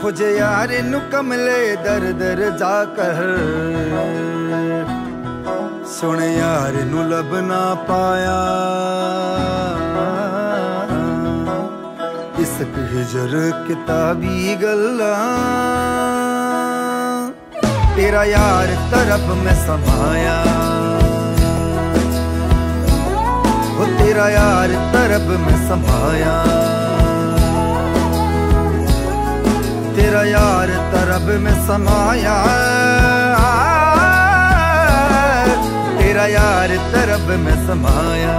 खोजे यार नु कमले दर दर जाकर सुने यार नु लब ना पाया। इस हिजर किताबी गल्ला तेरा यार तरफ में समाया, वो तेरा यार तरफ में समाया, तेरा यार तरब में समाया, तेरा यार तरब में समाया।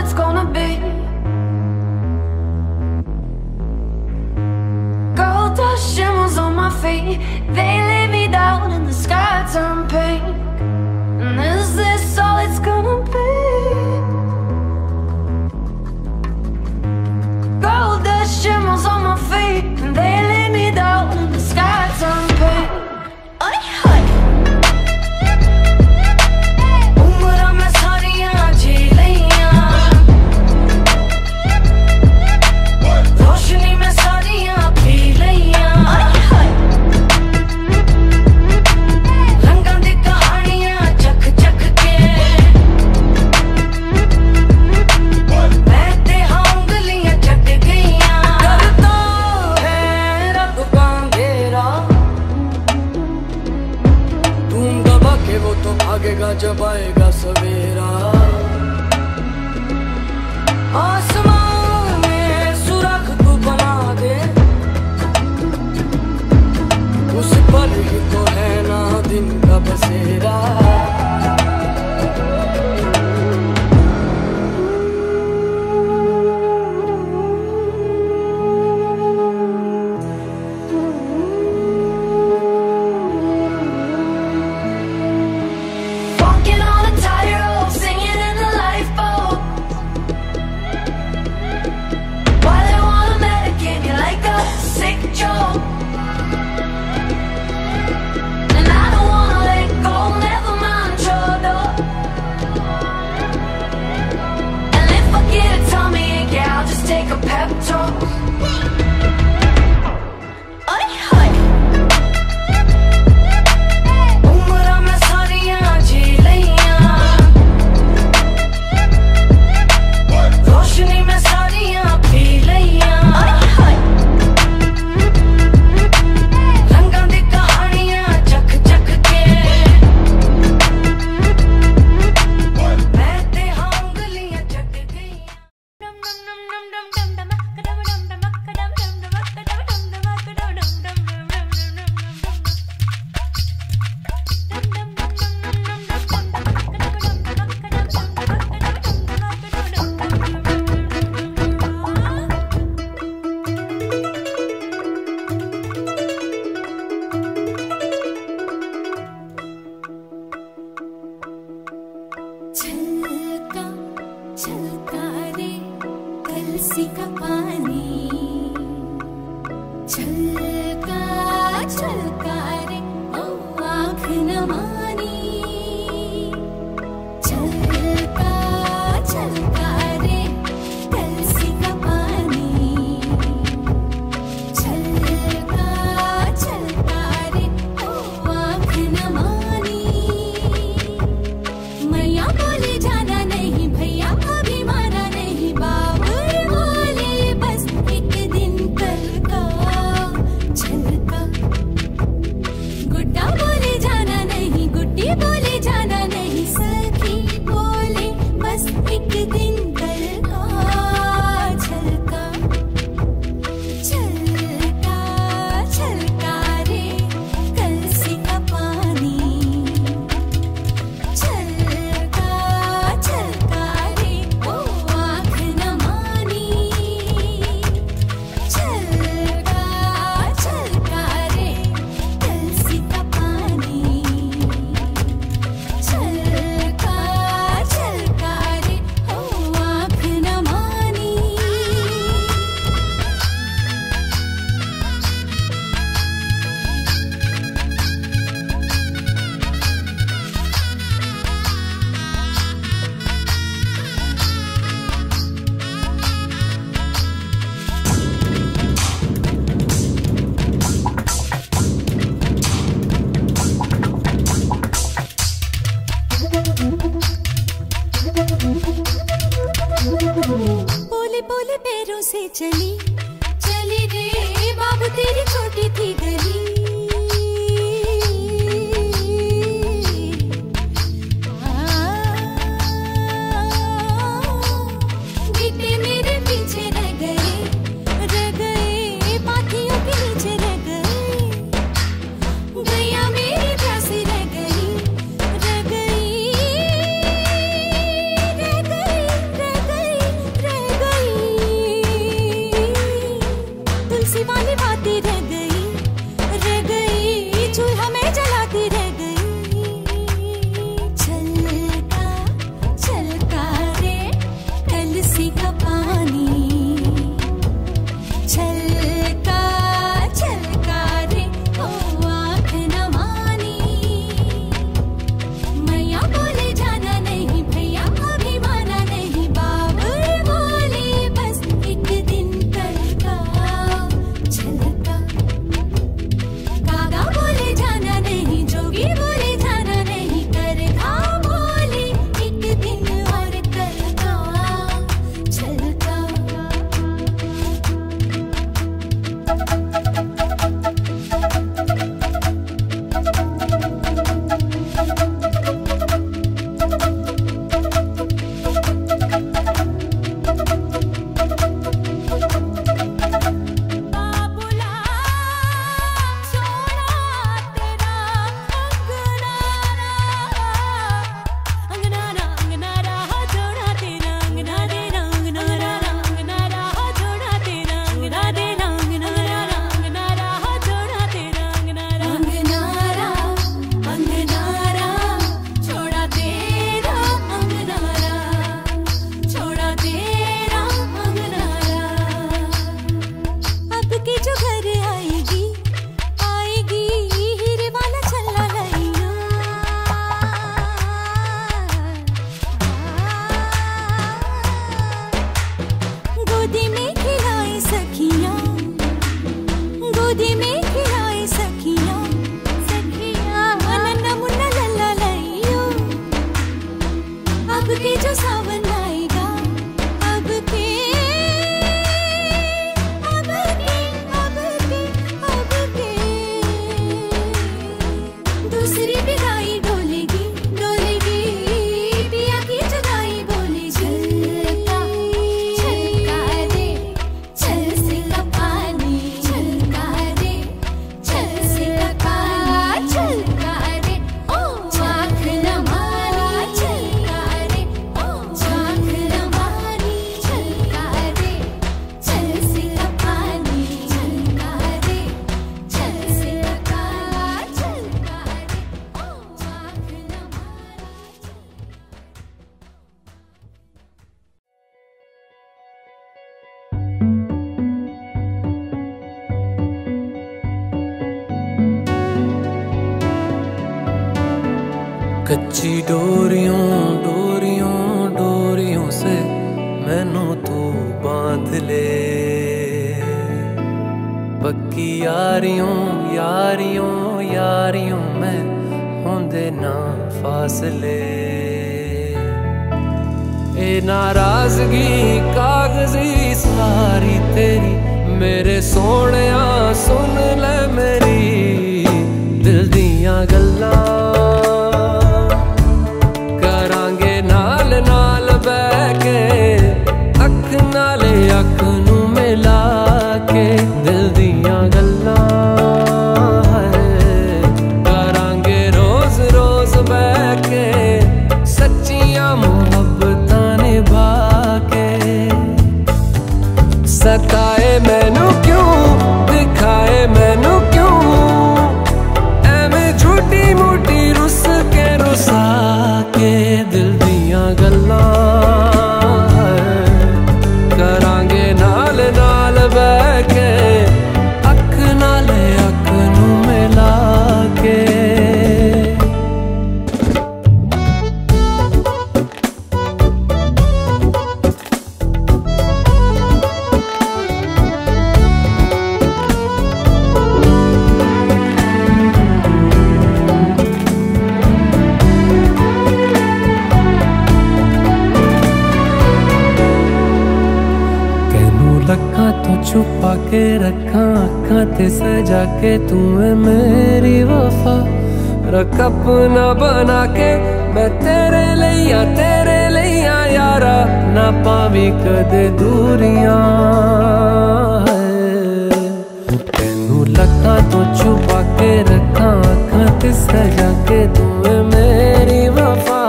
It's gonna be gold dust shimmers on my feet, they lay me down and the sky turned pink. And is this all it's gonna be? Gold dust shimmers on my feet, and they lay me down and the sky turned pink. चली चली रे बाबू तेरी छोटी थी गली। कच्ची डोरियों डोरियों डोरियों से मैनू तू बांध ले, पक्की यारियों यारियों यारियों में होंदे ना फासले। ए नाराजगी कागजी सारी तेरी मेरे सोहणिया, सुन ले मेरी दिल दियां गल्लां। सताए मैनू क्यों, दिखाए मैनू क्यों, ऐवें झूठी मूठी रुस के रुसा के दिल दियां गल्लां। करांगे नाल नाल बह के, अख नाल अख नू मिला के। छुपा के रखा अखा ते सजा के तू है मेरी वफा। रख अपना बना के मैं तेरे लैया यारा, ना पावी कदे दूरियां। तेनू लखा तो छुपा के रखा अखा ते सजा के तू है मेरी वफा।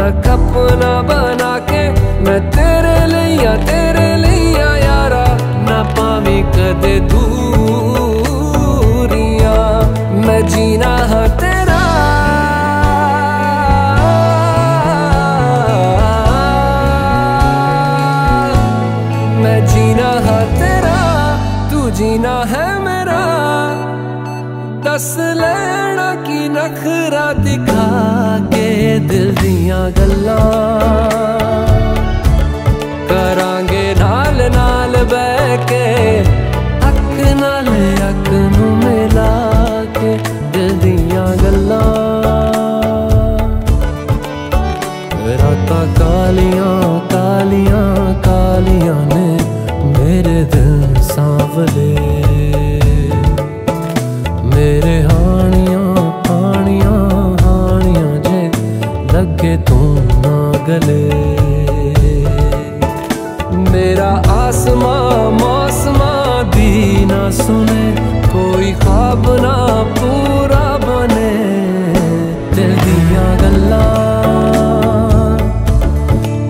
रख अपना बना के मैं तेरे लैया यारा, ना पावी कदे दूरियां। मैं जीना है तेरा, मैं जीना है तेरा, तू जीना है मेरा। दस लैणा की नखरा दिखा के दिल दिया गल्ला करांगे नाल नाल बह के, अक नाल अक नू मिला के दिल दिया गल्ला। रातां कालियां कालियां कालियां ने मेरे दिल सांवले, मेरे हानियां हानियां हानियां जे लगे तू ना गले। मेरा आसमां मौसमां भी ना सुने, कोई ख्वाब ना पूरा बने। दिल दियां गल्लां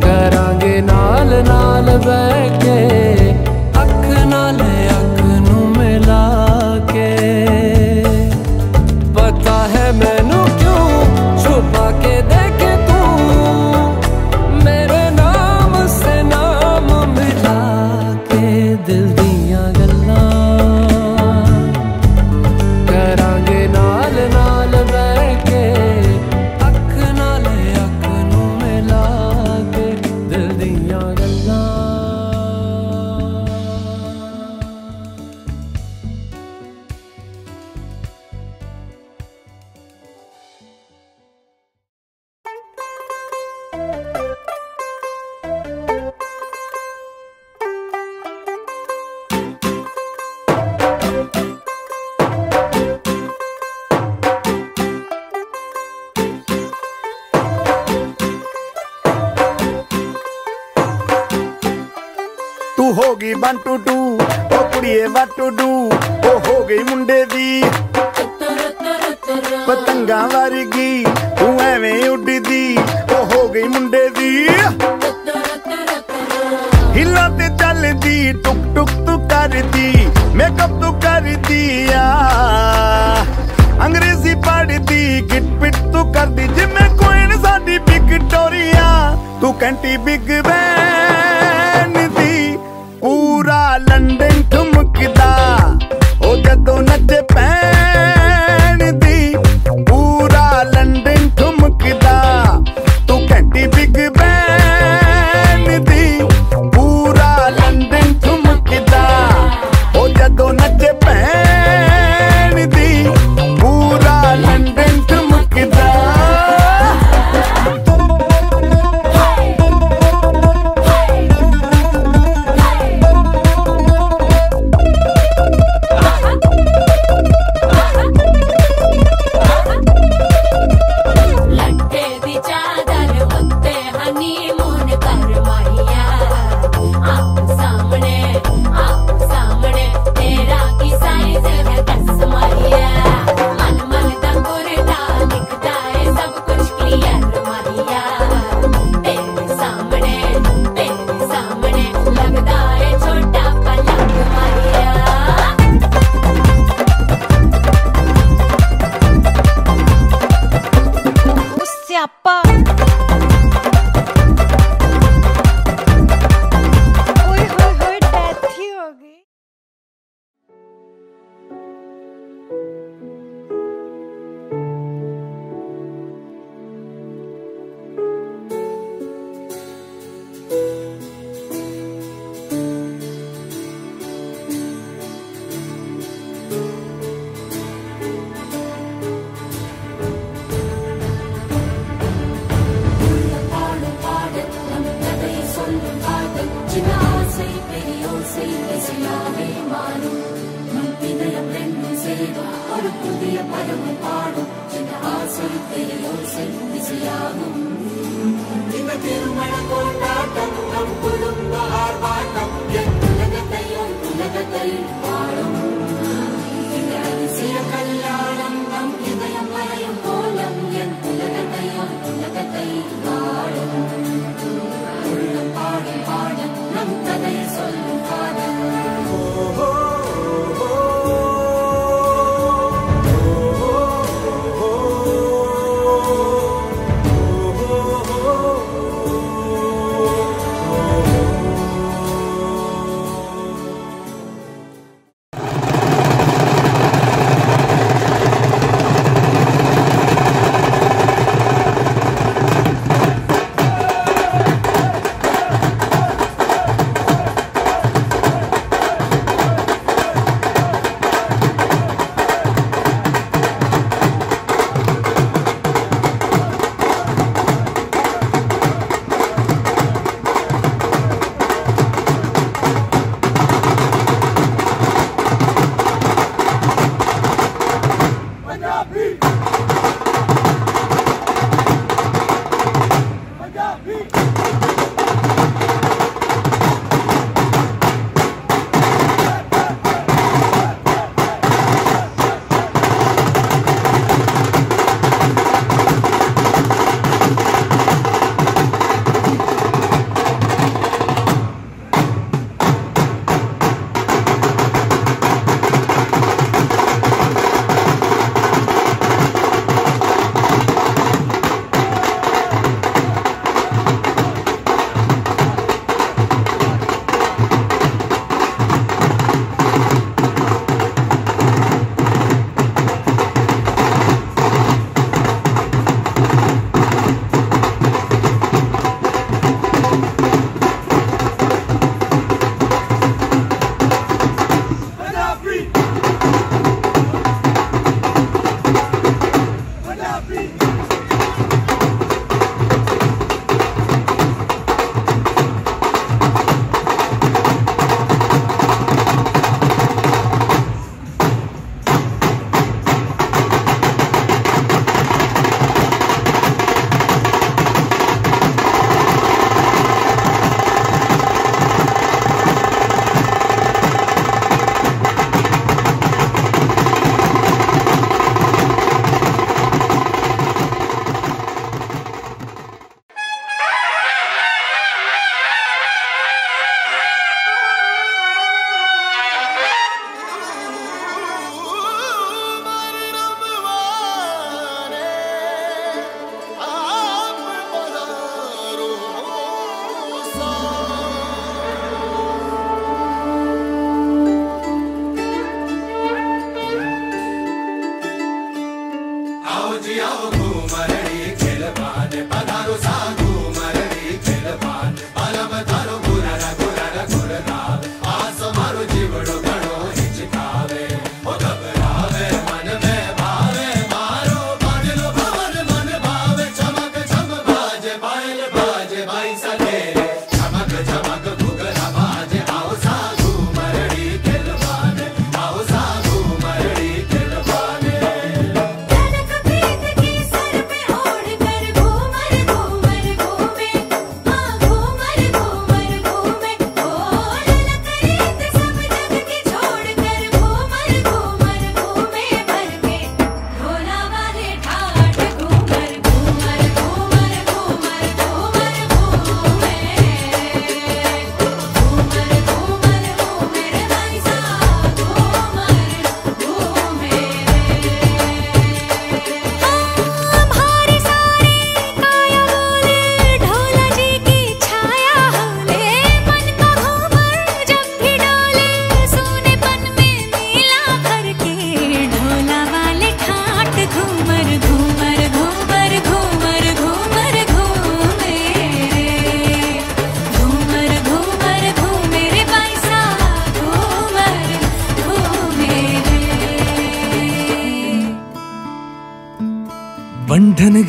करांगे नाल नाल बैठ के, अख नाल अख नू मिला के। पता है मैनू क्यों छुपा के देखे तू, मेरे नाम से नाम मिला के। दिल दियां गल्लां करांगे नाल नाल बैठ के, अख नाल अख नू मिला के। दिल दियां गल्लां। होगी वन टू टू ओ कुड़िए वन टू टू, ओ हो गई मुंडे दी पतंगा वारगी। तू एवें उड़ी दी ओ हो गई मुंडे दी, हिला ते चल दी टुक टुक तू कर दी, मेकअप तू कर दिया, अंग्रेजी पढ़ दी, गिटपिट तू कर दी। जिम्मे कोइन साडी बिग टोरिया, तू कैंटी बिग बैन दी। पूरा लंदन ठुमकदा ओ जदों नचे पैन दी, पूरा लंदन ठुमकदा। तू घंटी बिग बैन दी, पूरा लंदन ठुमकदा ओ जदों नचे पैन दी, पूरा लंदन ठुमकदा।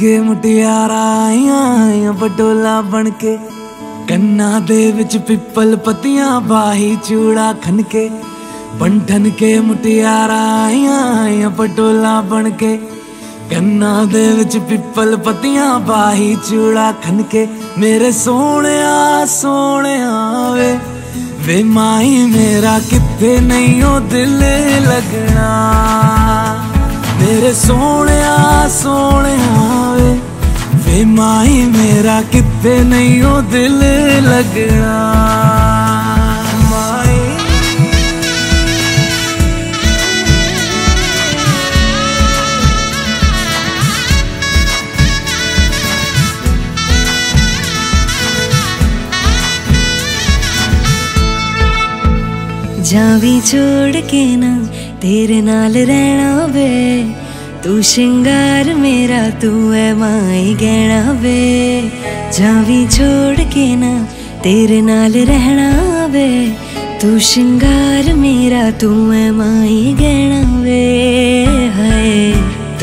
के मुटियाराइया बडोला बनके कन्ना दे विच पिपल पत्तियां बाही चूड़ा खनके बंठन के मुटियारा आया पटोला बन के गन्ना दे विच पिपल पत्तियां बाही चूड़ा खनके मेरे सोहणिया सोहणिया वे माही मेरा किथे नहीं ओ दिल लगना मेरे सोहणिया सोहणिया वे माही मेरा किथे नहीं ओ दिल लगना जावी छोड़ के ना तेरे नाल रहना वे तू शिंगार मेरा तू है माई गहना वे जावी छोड़ के ना तेरे नाल रहना वे तू शिंगार मेरा तू है माई गहना वे हाय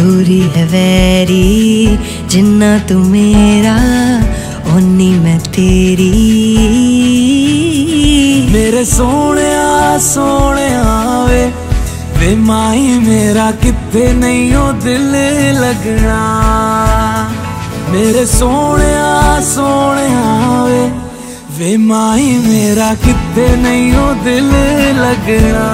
दूरी है वैरी जिन्ना तू मेरा ओनी मैं तेरी मेरे सोहणिया सोहणिया वे माही मेरा किथे नहीं ओ दिल लगना मेरे सोहणिया सोहणिया वे माही मेरा किथे नहीं ओ दिल लगना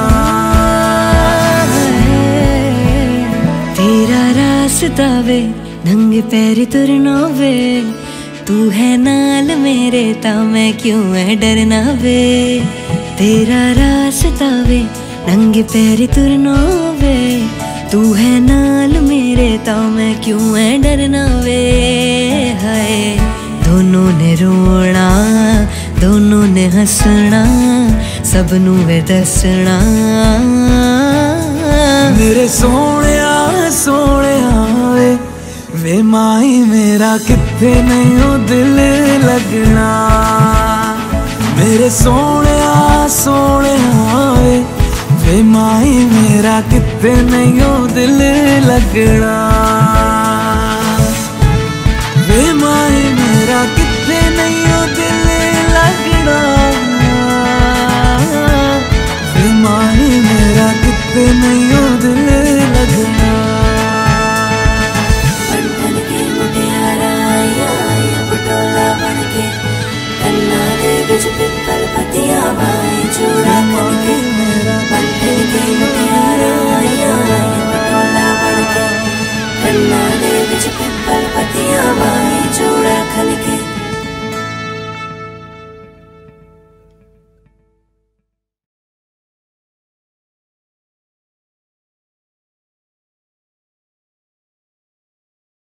तेरा रास्ता वे नंगे पैर तुरना वे तू है नाल मेरे ता मैं क्यों है डरना वे तेरा रास्ता वे नंगे पैर तुरना वे तू है नाल मेरे ता मैं क्यों है डरना वे हाय दोनों ने रोना दोनों ने हंसना सबनू वे दसना मेरे सोहणिया सोहणिया वे माही मेरा किथे नहीं ओ दिल लगना मेरे सोहणिया सोहणिया वे माही मेरा किथे नहीं ओ दिल लगना।